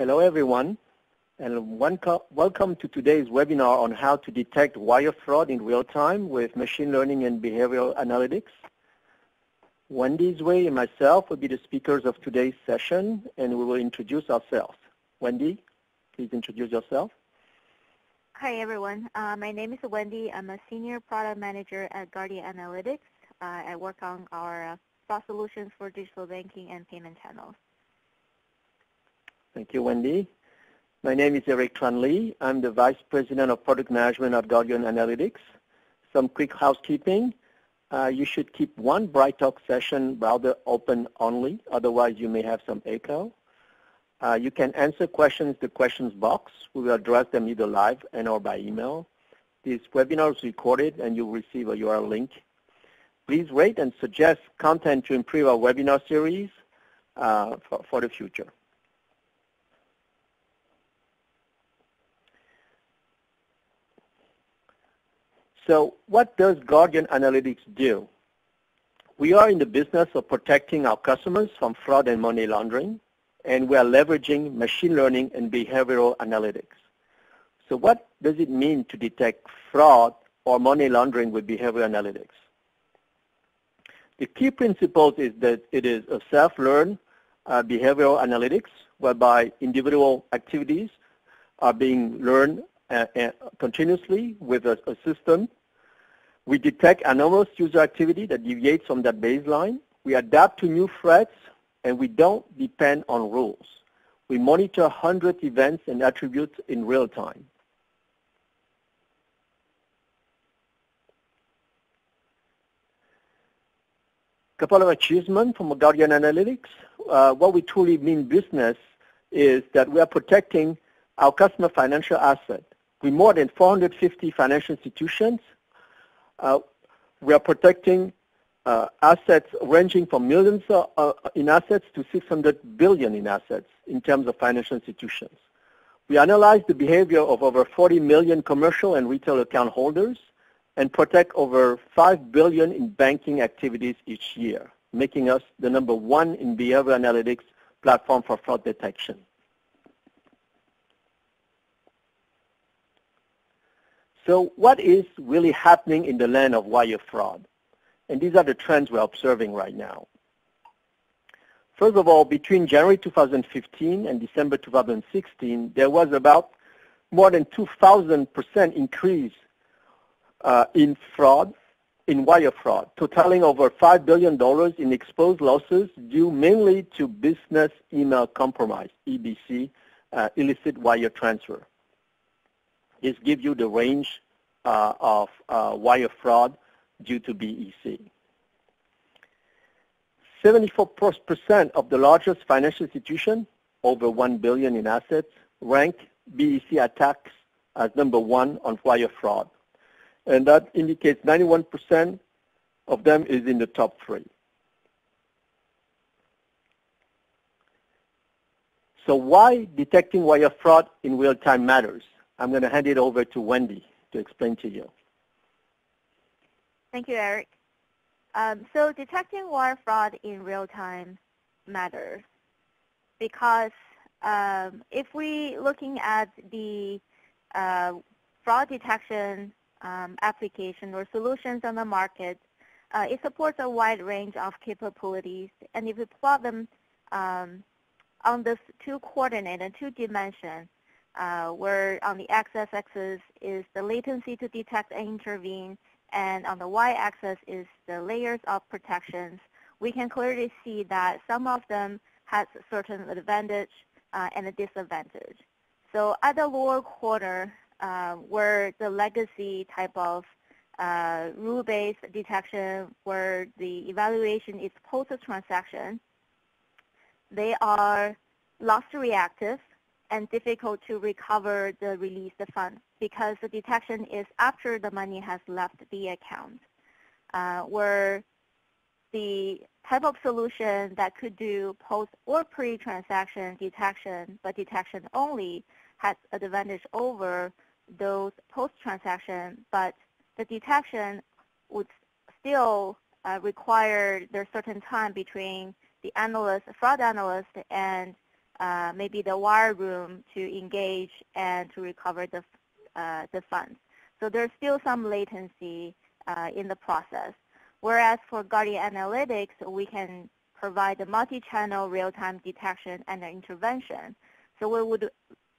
Hello everyone, and welcome to today's webinar on how to detect wire fraud in real time with machine learning and behavioral analytics. Wendy Zwei and myself will be the speakers of today's session, and we will introduce ourselves. Wendy, please introduce yourself. Hi everyone, my name is Wendy. I'm a senior product manager at Guardian Analytics. I work on our fraud solutions for digital banking and payment channels. Thank you, Wendy. My name is Eric Tran Lee. I'm the Vice President of Product Management at Guardian Analytics. Some quick housekeeping. You should keep one Bright Talk session browser open only, otherwise you may have some echo. You can answer questions in the questions box. We will address them either live and or by email. This webinar is recorded and you'll receive a URL link. Please rate and suggest content to improve our webinar series for the future. So what does Guardian Analytics do? We are in the business of protecting our customers from fraud and money laundering, and we are leveraging machine learning and behavioral analytics. So what does it mean to detect fraud or money laundering with behavioral analytics? The key principles is that it is a self-learned behavioral analytics, whereby individual activities are being learned continuously with a system. We detect anomalous user activity that deviates from that baseline. We adapt to new threats, and we don't depend on rules. We monitor 100 events and attributes in real time. Couple of achievements from Guardian Analytics. What we truly mean business is that we are protecting our customer financial asset. With more than 450 financial institutions, we are protecting assets ranging from millions in assets to 600 billion in assets in terms of financial institutions. We analyze the behavior of over 40 million commercial and retail account holders and protect over 5 billion in banking activities each year, making us the #1 in behavioral analytics platform for fraud detection. So what is really happening in the land of wire fraud? And these are the trends we're observing right now. First of all, between January 2015 and December 2016, there was about more than 2,000% increase in wire fraud, totaling over $5 billion in exposed losses due mainly to business email compromise, EBC, illicit wire transfer. This gives you the range of wire fraud due to BEC. 74% of the largest financial institutions, over $1 billion in assets, rank BEC attacks as #1 on wire fraud. And that indicates 91% of them is in the top 3. So why detecting wire fraud in real time matters? I'm going to hand it over to Wendy to explain to you. Thank you, Eric. So detecting wire fraud in real time matters because if we're looking at the fraud detection application or solutions on the market, it supports a wide range of capabilities. And if we plot them on this 2-coordinate and 2-dimension, where on the x-axis is the latency to detect and intervene, and on the y-axis is the layers of protections, we can clearly see that some of them has a certain advantage and a disadvantage. So at the lower corner, where the legacy type of rule-based detection, where the evaluation is post-transaction, they are loss-reactive and difficult to recover the released funds because the detection is after the money has left the account, where the type of solution that could do post or pre-transaction detection, but detection only, has an advantage over those post-transaction, but the detection would still require there's certain time between the analyst, fraud analyst, and maybe the war room to engage and to recover the funds. So there's still some latency in the process. Whereas for Guardian Analytics, we can provide the multi-channel real-time detection and intervention. So we would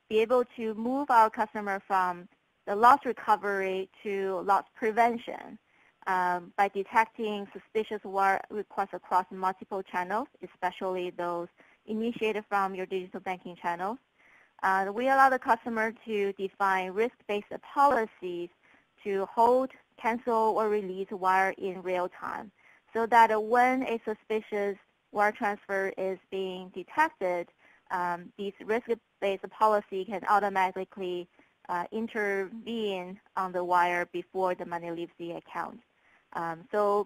be able to move our customer from the loss recovery to loss prevention by detecting suspicious wire requests across multiple channels, especially those initiated from your digital banking channels. We allow the customer to define risk-based policies to hold, cancel, or release wire in real time, so that when a suspicious wire transfer is being detected, these risk-based policy can automatically intervene on the wire before the money leaves the account. So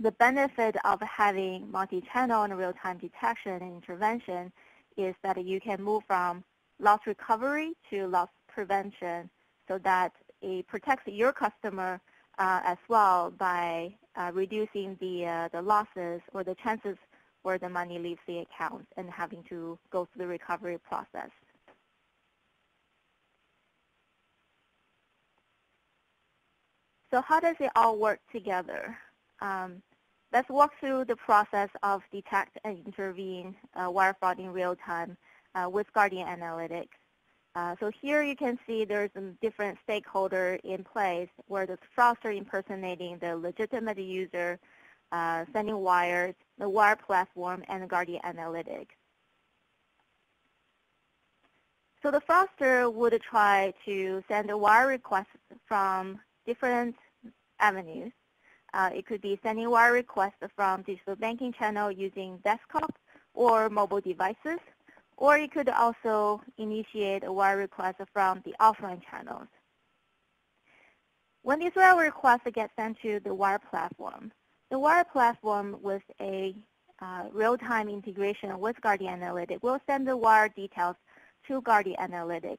the benefit of having multi-channel and real-time detection and intervention is that you can move from loss recovery to loss prevention, so that it protects your customer as well by reducing the losses or the chances where the money leaves the account and having to go through the recovery process. So how does it all work together? Let's walk through the process of detect and intervene wire fraud in real time with Guardian Analytics. So here you can see there's a different stakeholder in place, where the fraudster impersonating the legitimate user, sending wires, the wire platform, and Guardian Analytics. So the fraudster would try to send a wire request from different avenues. It could be sending wire requests from digital banking channel using desktop or mobile devices, or it could also initiate a wire request from the offline channels. When these wire requests get sent to the wire platform with a real-time integration with Guardian Analytics will send the wire details to Guardian Analytics.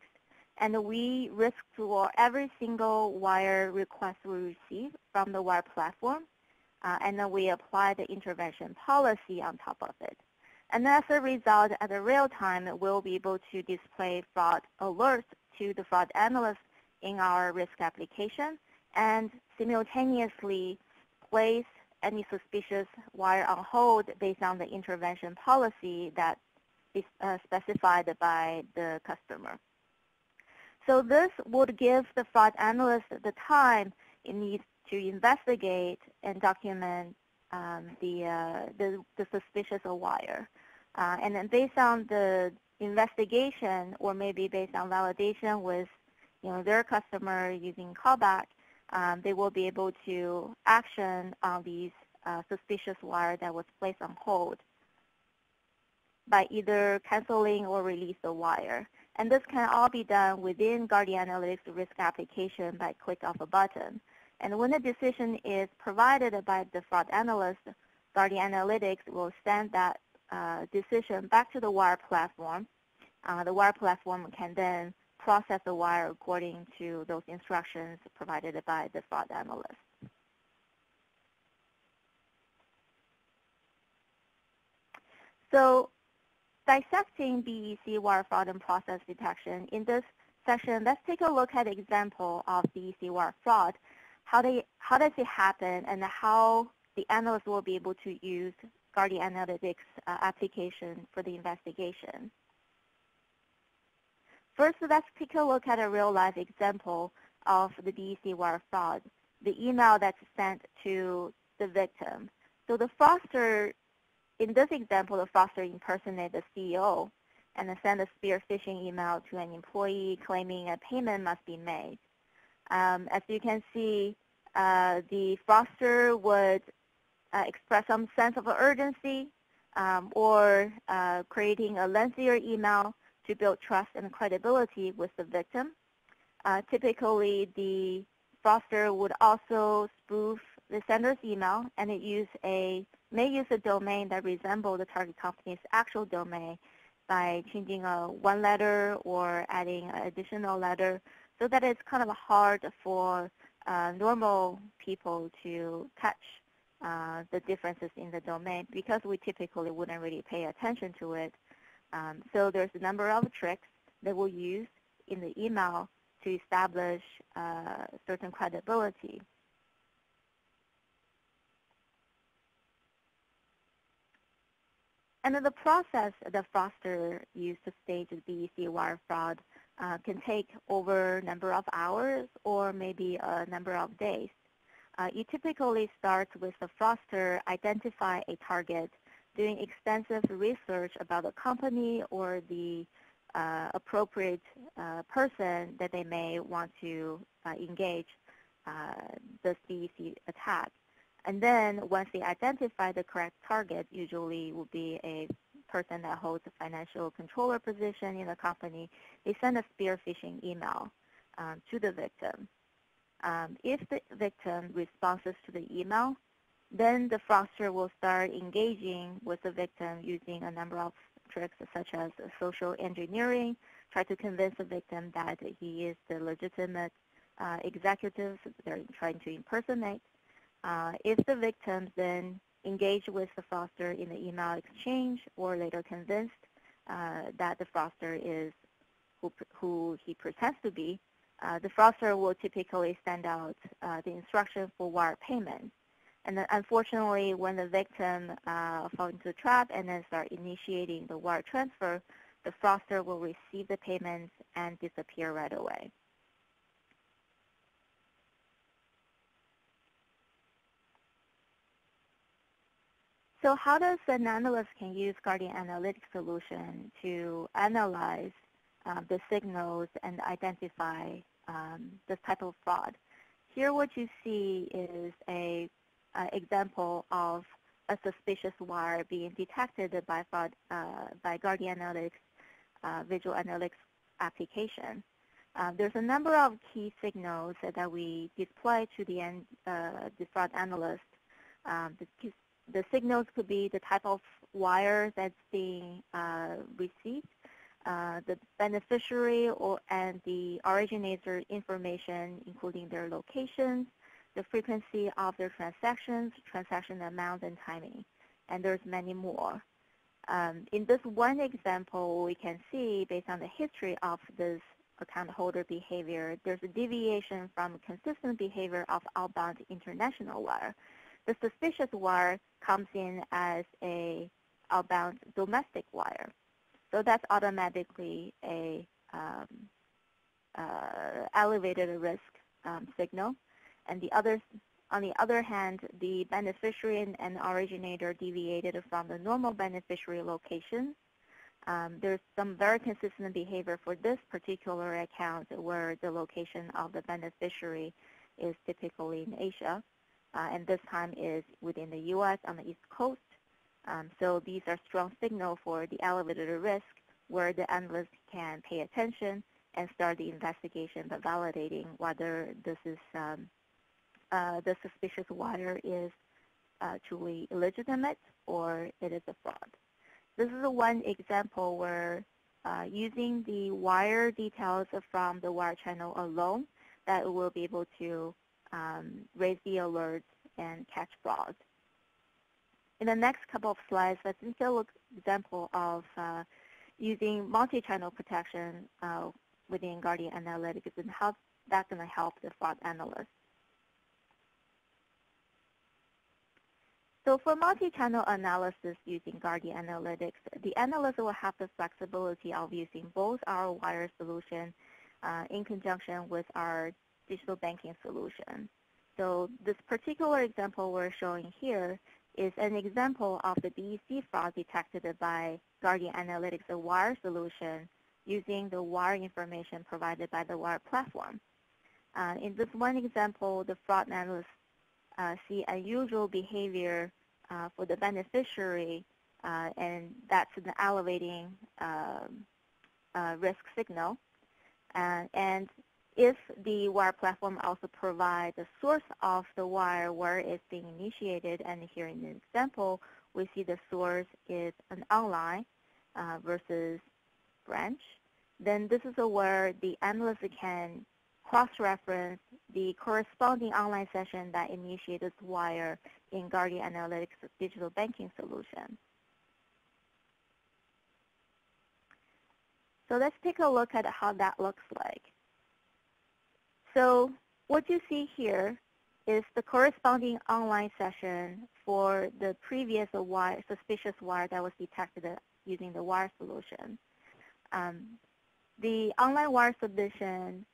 And we risk score every single wire request we receive from the wire platform, and then we apply the intervention policy on top of it. And as a result, at the real time, we'll be able to display fraud alerts to the fraud analyst in our risk application, and simultaneously place any suspicious wire on hold based on the intervention policy that is specified by the customer. So this would give the fraud analyst the time it needs to investigate and document the suspicious wire. And then based on the investigation, or maybe based on validation with their customer using callback, they will be able to action on these suspicious wire that was placed on hold by either canceling or release the wire. And this can all be done within Guardian Analytics risk application by click of a button. And when a decision is provided by the fraud analyst, Guardian Analytics will send that decision back to the wire platform. The wire platform can then process the wire according to those instructions provided by the fraud analyst. So, dissecting BEC wire fraud and process detection. In this section, let's take a look at an example of BEC wire fraud. How does it happen, and how the analyst will be able to use Guardian Analytics application for the investigation. First, let's take a look at a real-life example of the BEC wire fraud, the email that's sent to the victim. So the fraudster, in this example, the fraudster impersonated the CEO and then sent a spear phishing email to an employee claiming a payment must be made. As you can see, the fraudster would express some sense of urgency or creating a lengthier email to build trust and credibility with the victim. Typically, the fraudster would also spoof the sender's email and may use a domain that resembles the target company's actual domain by changing one letter or adding an additional letter, so that it's kind of hard for normal people to catch the differences in the domain, because we typically wouldn't really pay attention to it. So there's a number of tricks that we'll use in the email to establish certain credibility. And then the process that Foster used to stage the BEC wire fraud can take over a number of hours or maybe a number of days. You typically start with the Foster identify a target, doing extensive research about the company or the appropriate person that they may want to engage this BEC attack. And then once they identify the correct target, usually will be a person that holds a financial controller position in the company, they send a spear phishing email to the victim. If the victim responds to the email, then the fraudster will start engaging with the victim using a number of tricks such as social engineering, try to convince the victim that he is the legitimate executive they're trying to impersonate. If the victims then engage with the fraudster in the email exchange or later convinced that the fraudster is who he pretends to be, the fraudster will typically send out the instruction for wire payment. And then unfortunately, when the victim falls into the trap and then start initiating the wire transfer, the fraudster will receive the payments and disappear right away. So how does an analyst can use Guardian Analytics solution to analyze the signals and identify this type of fraud? Here what you see is a example of a suspicious wire being detected by fraud, by Guardian Analytics visual analytics application. There's a number of key signals that we display to the fraud analyst. The signals could be the type of wire that's being received, the beneficiary, and the originator information, including their locations, the frequency of their transactions, transaction amount, and timing. And there's many more. In this one example, we can see, based on the history of this account holder behavior, there's a deviation from consistent behavior of outbound international wire. The suspicious wire comes in as an outbound domestic wire. So that's automatically a elevated risk signal. And the other, on the other hand, the beneficiary and originator deviated from the normal beneficiary location. There's some very consistent behavior for this particular account where the location of the beneficiary is typically in Asia. And this time is within the U.S. on the East Coast. So these are strong signals for the elevated risk where the analyst can pay attention and start the investigation by validating whether this is the suspicious wire is truly illegitimate or it is a fraud. This is one example where using the wire details from the wire channel alone, that will be able to raise the alerts and catch fraud. In the next couple of slides, let's take an example of using multi-channel protection within Guardian Analytics and how that's going to help the fraud analyst. So for multi-channel analysis using Guardian Analytics, the analyst will have the flexibility of using both our wire solution in conjunction with our digital banking solution. So this particular example we're showing here is an example of the BEC fraud detected by Guardian Analytics, a wire solution, using the wire information provided by the wire platform. In this one example, the fraud analysts see unusual behavior for the beneficiary, and that's an elevating risk signal. And if the wire platform also provides the source of the wire where it's being initiated, and here in the example, we see the source is an online versus branch, then this is where the analyst can cross-reference the corresponding online session that initiated the wire in Guardian Analytics digital banking solution. So let's take a look at how that looks like. So what you see here is the corresponding online session for the previous wire, suspicious wire that was detected using the wire solution. The online wire submission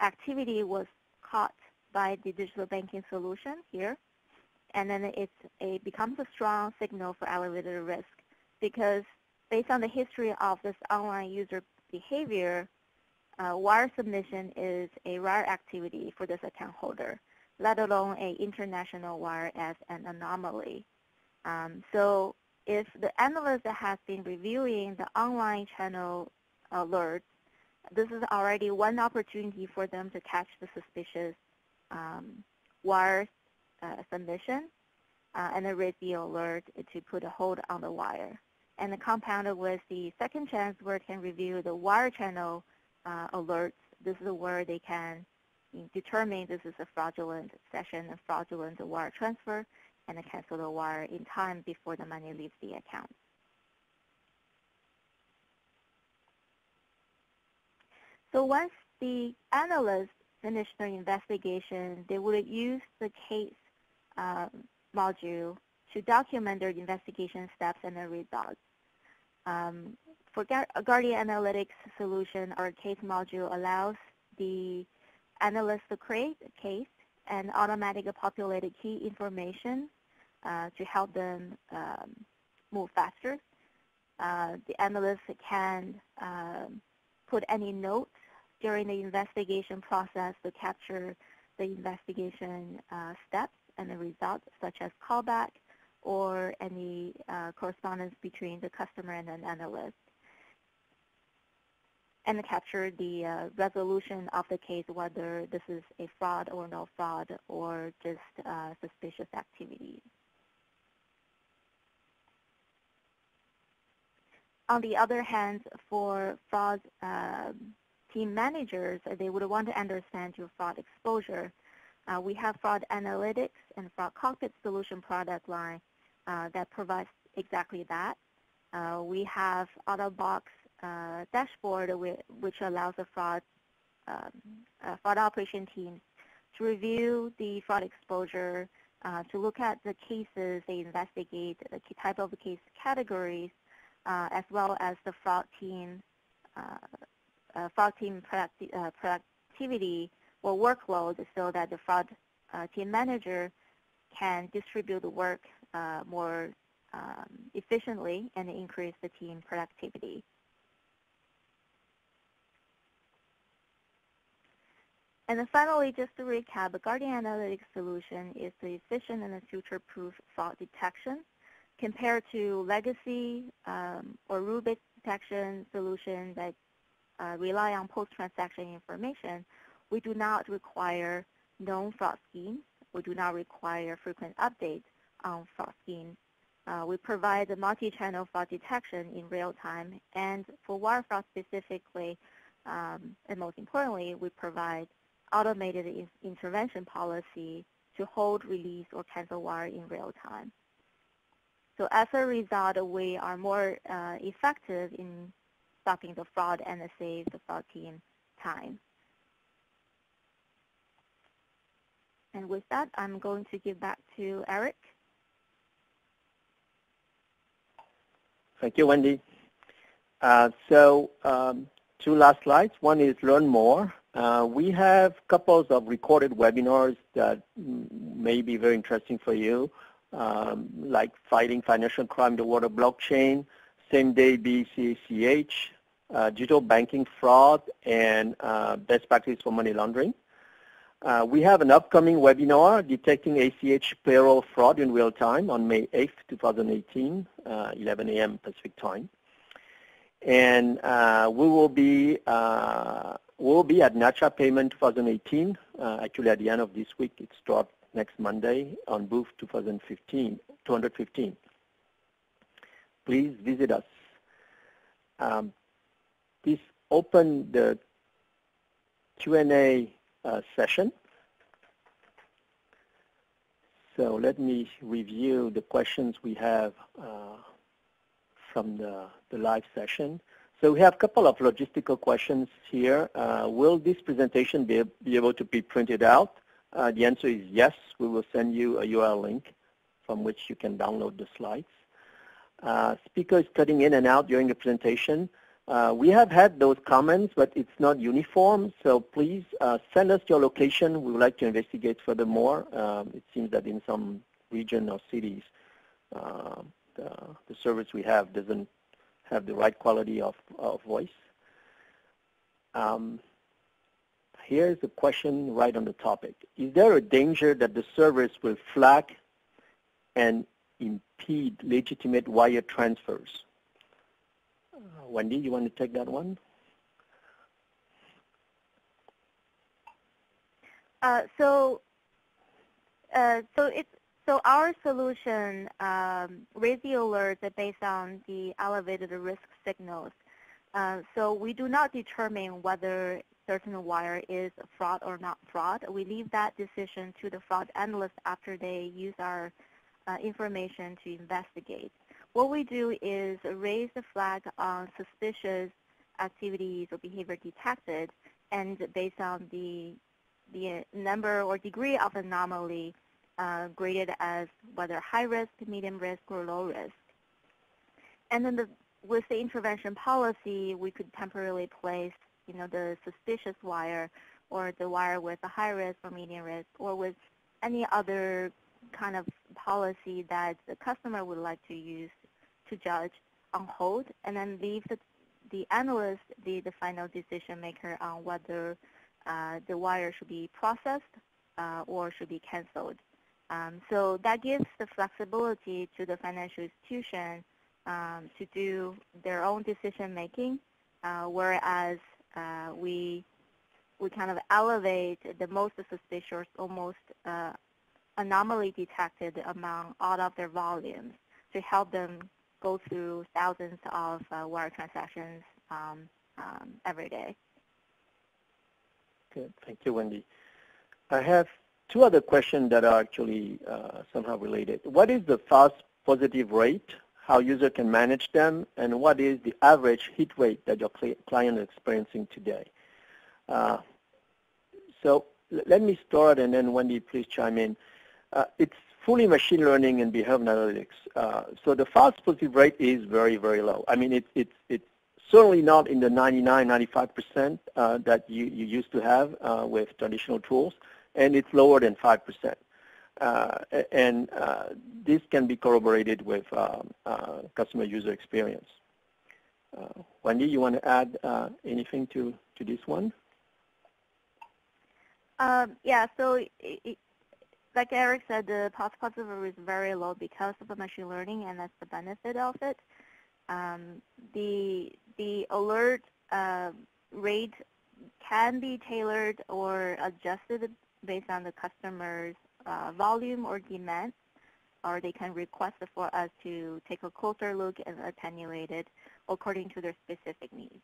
activity was caught by the digital banking solution here, and then it becomes a strong signal for elevated risk, because based on the history of this online user behavior, wire submission is a rare activity for this account holder, let alone an international wire as an anomaly. So if the analyst has been reviewing the online channel alerts, this is already one opportunity for them to catch the suspicious wire submission and then raise the alert to put a hold on the wire. And the compounded with the second chance where it can review the wire channel alerts, this is where they can determine this is a fraudulent session, a fraudulent wire transfer, and cancel the wire in time before the money leaves the account. So once the analysts finish their investigation, they would use the case module to document their investigation steps and their results. For Guardian Analytics solution, our case module allows the analyst to create a case and automatically populate key information to help them move faster. The analyst can put any notes during the investigation process to capture the investigation steps and the results, such as callback or any correspondence between the customer and an analyst, and capture the resolution of the case, whether this is a fraud or no fraud or just suspicious activity. On the other hand, for fraud team managers, they would want to understand your fraud exposure. We have fraud analytics and fraud cockpit solution product line that provides exactly that. We have out-of-box dashboard which allows the fraud operation teams to review the fraud exposure, to look at the cases they investigate, the type of case categories, as well as the fraud team productivity or workload, so that the fraud team manager can distribute the work more efficiently and increase the team productivity. And then finally, just to recap, the Guardian Analytics solution is the efficient and future-proof fraud detection compared to legacy or rule-based detection solutions that rely on post-transaction information. We do not require known fraud schemes. We do not require frequent updates on fraud schemes. We provide the multi-channel fraud detection in real time, and for wire fraud specifically, and most importantly, we provide automated intervention policy to hold, release, or cancel wire in real time. So as a result, we are more effective in stopping the fraud and save the fraud team time. And with that, I'm going to give back to Eric. Thank you, Wendy. Two last slides. One is learn more. We have couples of recorded webinars that may be very interesting for you, like fighting financial crime in the water blockchain, same day BEC, ACH, digital banking fraud, and best practice for money laundering. We have an upcoming webinar, detecting ACH payroll fraud in real time, on May 8th, 2018, 11 a.m. Pacific time. And we will be at NACHA Payment 2018, actually at the end of this week. It starts next Monday on booth 215. Please visit us. Please open the Q&A session. So let me review the questions we have from the live session. So we have a couple of logistical questions here. Will this presentation be able to be printed out? The answer is yes. We will send you a URL link from which you can download the slides. Speaker is cutting in and out during the presentation. We have had those comments, but it's not uniform. So please send us your location. We would like to investigate furthermore. It seems that in some region or cities, the service we have doesn't have the right quality of voice. Here's a question right on the topic. Is there a danger that the service will flag and impede legitimate wire transfers? Wendy, you want to take that one? So our solution, radio alerts, are based on the elevated risk signals. So we do not determine whether certain wire is fraud or not fraud. We leave that decision to the fraud analyst after they use our information to investigate. What we do is raise the flag on suspicious activities or behavior detected, and based on the number or degree of anomaly, graded as whether high risk, medium risk, or low risk. And then with the intervention policy, we could temporarily place, you know, the suspicious wire or the wire with a high risk or medium risk, or with any other kind of policy that the customer would like to use to judge on hold, and then leave the analyst be the final decision maker on whether the wire should be processed or should be canceled. So that gives the flexibility to the financial institution to do their own decision making, whereas we kind of elevate the most suspicious, almost anomaly detected among all of their volumes to help them go through thousands of wire transactions every day. Good. Thank you, Wendy. I have two other questions that are actually somehow related. What is the false positive rate, how user can manage them, and what is the average hit rate that your client is experiencing today? So let me start, and then Wendy, please chime in. It's fully machine learning and behavior analytics. So the false positive rate is very, very low. I mean, it's certainly not in the 99, 95% that you used to have with traditional tools, and it's lower than 5%. And this can be corroborated with customer user experience. Wendy, you want to add anything to this one? Yeah, so like Eric said, the false positive rate is very low because of the machine learning, and that's the benefit of it. The alert rate can be tailored or adjusted based on the customer's volume or demand, or they can request for us to take a closer look and attenuate it according to their specific needs.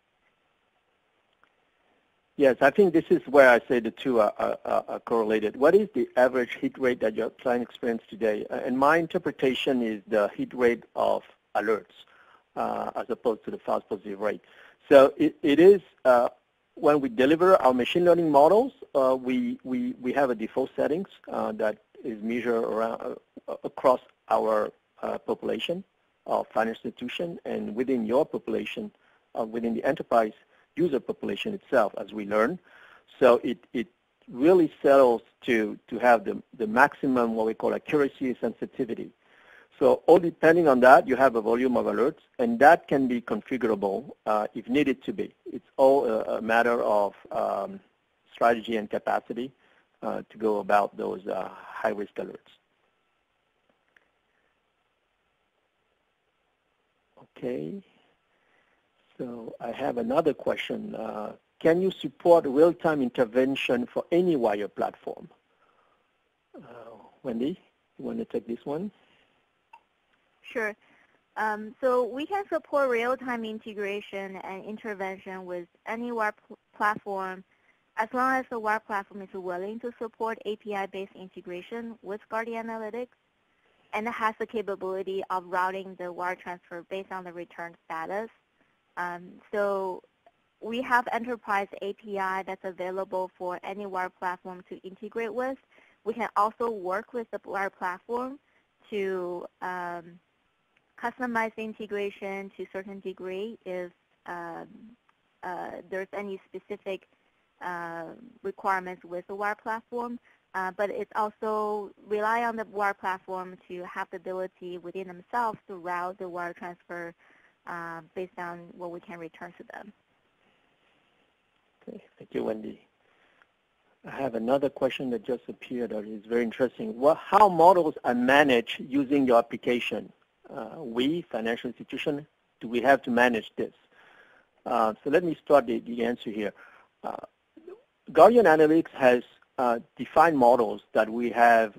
Yes, I think this is where I say the two are correlated. What is the average hit rate that your client experiences today? And my interpretation is the hit rate of alerts as opposed to the false positive rate. So it is when we deliver our machine learning models, we have a default settings that is measured around, across our population of financial institution, and within your population, within the enterprise user population itself, as we learn. So it really settles to have the maximum what we call accuracy and sensitivity. So all depending on that, you have a volume of alerts, and that can be configurable if needed to be. It's all a matter of strategy and capacity to go about those high-risk alerts. Okay. So I have another question. Can you support real-time intervention for any wire platform? Wendy, you want to take this one? Sure. So we can support real-time integration and intervention with any wire platform as long as the wire platform is willing to support API-based integration with Guardian Analytics and has the capability of routing the wire transfer based on the return status. So we have enterprise API that's available for any wire platform to integrate with. We can also work with the wire platform to customize the integration to a certain degree if there's any specific requirements with the wire platform. But it's also rely on the wire platform to have the ability within themselves to route the wire transfer based on what we can return to them. Okay, thank you, Wendy. I have another question that just appeared that is very interesting. Well, how models are managed using your application? We, financial institution, do we have to manage this? So let me start the answer here. Guardian Analytics has defined models that we have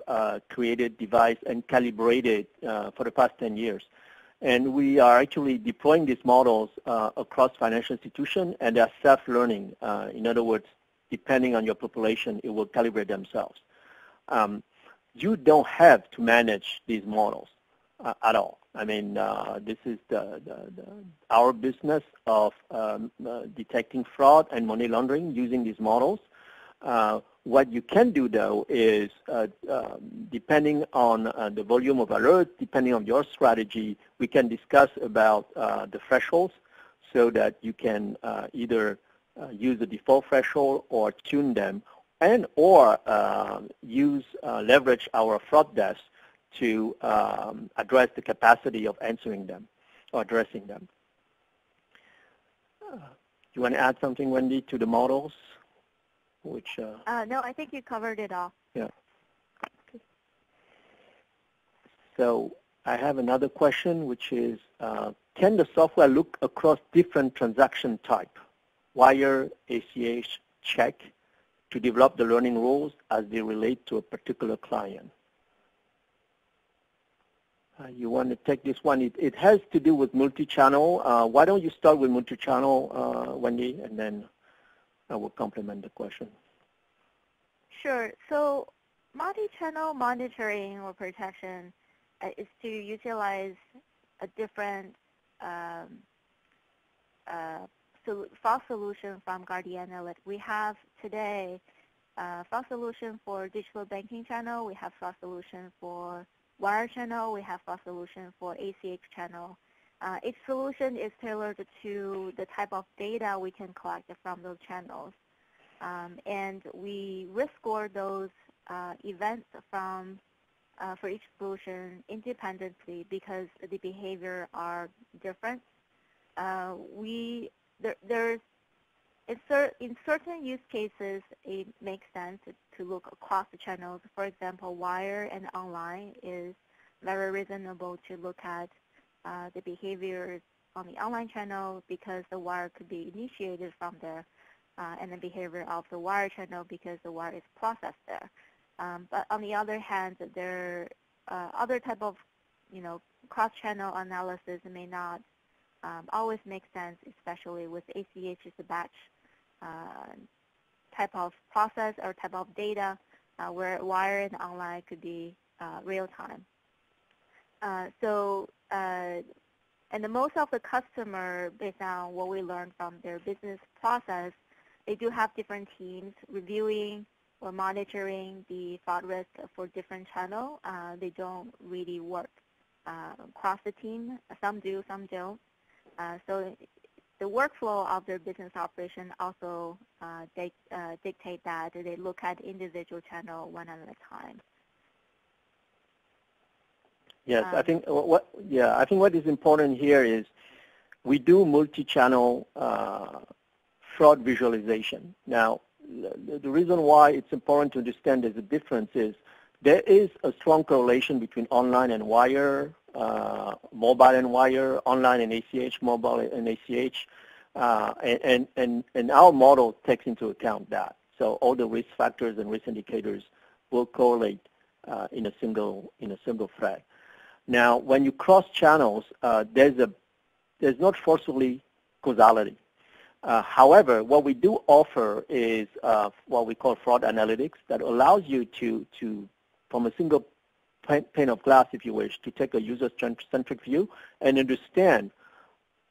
created, devised, and calibrated for the past 10 years. And we are actually deploying these models across financial institutions, and they are self-learning. In other words, depending on your population, it will calibrate themselves. You don't have to manage these models at all. I mean, this is our business of detecting fraud and money laundering using these models. What you can do, though, is depending on the volume of alerts, depending on your strategy, we can discuss about the thresholds so that you can either use the default threshold or tune them, and or leverage our fraud desk to address the capacity of answering them or addressing them. You want to add something, Wendy, to the models? Which, no, I think you covered it all. Yeah. Okay. So I have another question, which is, can the software look across different transaction type, wire, ACH, check, to develop the learning rules as they relate to a particular client? You want to take this one? It has to do with multi-channel. Why don't you start with multi-channel, Wendy, and then I will complement the question. Sure. So multi-channel monitoring or protection is to utilize a different FAL solution from Guardian Analytics. We have today FAL solution for digital banking channel. We have FAL solution for wire channel. We have FAL solution for ACH channel. Each solution is tailored to the type of data we can collect from those channels. And we risk score those events from, for each solution independently because the behavior are different. In certain use cases, it makes sense to look across the channels. For example, wire and online is very reasonable to look at the behaviors on the online channel because the wire could be initiated from there, and the behavior of the wire channel because the wire is processed there. But on the other hand, there other type of, cross-channel analysis may not always make sense, especially with ACH as a batch type of process or type of data, where wire and online could be real-time. And the most of the customer, based on what we learned from their business process, they do have different teams reviewing or monitoring the fraud risk for different channels. They don't really work across the team. Some do, some don't. So the workflow of their business operation also dictate that they look at individual channel one at a time. Yes, I think what is important here is we do multi-channel fraud visualization. Now, the reason why it's important to understand there's a difference is there is a strong correlation between online and wire, mobile and wire, online and ACH, mobile and ACH, and our model takes into account that. So all the risk factors and risk indicators will correlate in a single thread. Now, when you cross channels, there's not forcibly causality. However, what we do offer is what we call fraud analytics that allows you to from a single pane of glass, if you wish, to take a user-centric view and understand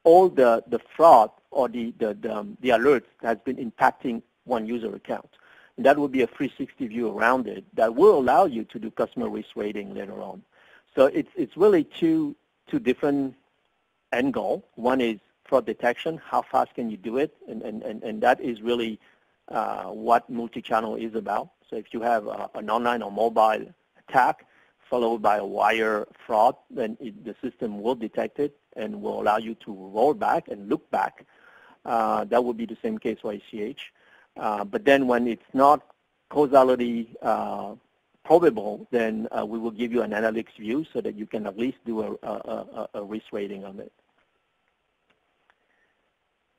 all the fraud or the alerts that's been impacting one user account. And that will be a 360 view around it that will allow you to do customer risk rating later on. So it's really two different end goals. One is fraud detection, how fast can you do it, and that is really what multi-channel is about. So if you have an online or mobile attack followed by a wire fraud, then the system will detect it and will allow you to roll back and look back. That would be the same case for ACH. But then when it's not causality probable, then we will give you an analytics view so that you can at least do a risk rating on it.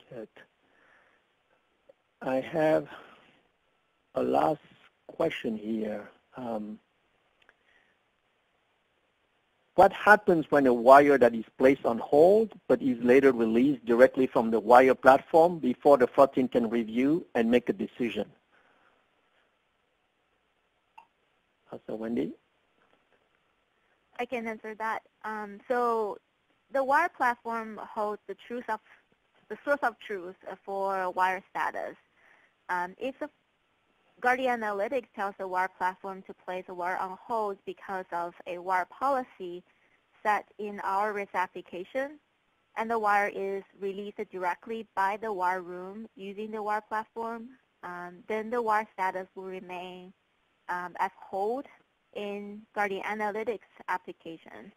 Good. I have a last question here. What happens when a wire that is placed on hold but is later released directly from the wire platform before the fraud team can review and make a decision? So Wendy? I can answer that. So the wire platform holds the source of truth for wire status. If the Guardian Analytics tells the wire platform to place a wire on hold because of a wire policy set in our risk application, and the wire is released directly by the wire room using the wire platform, then the wire status will remain as hold in Guardian Analytics application.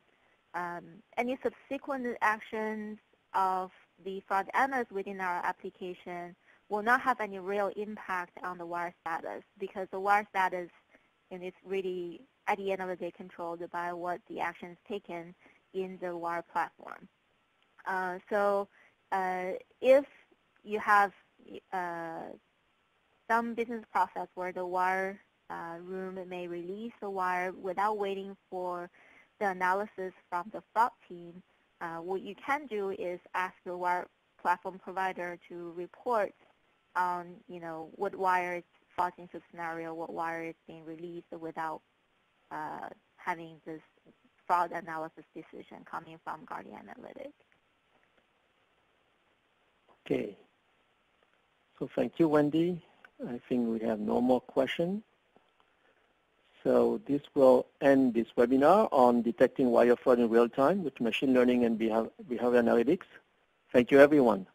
Any subsequent actions of the fraud analysts within our application will not have any real impact on the wire status, because the wire status is really, at the end of the day, controlled by what the actions taken in the wire platform. So if you have some business process where the wire room may release the wire without waiting for the analysis from the fraud team, what you can do is ask the wire platform provider to report on, what wire is falls into scenario, what wire is being released without having this fraud analysis decision coming from Guardian Analytics. Okay. So thank you, Wendy. I think we have no more questions. So this will end this webinar on detecting wire fraud in real time with machine learning and behavior analytics. Thank you, everyone.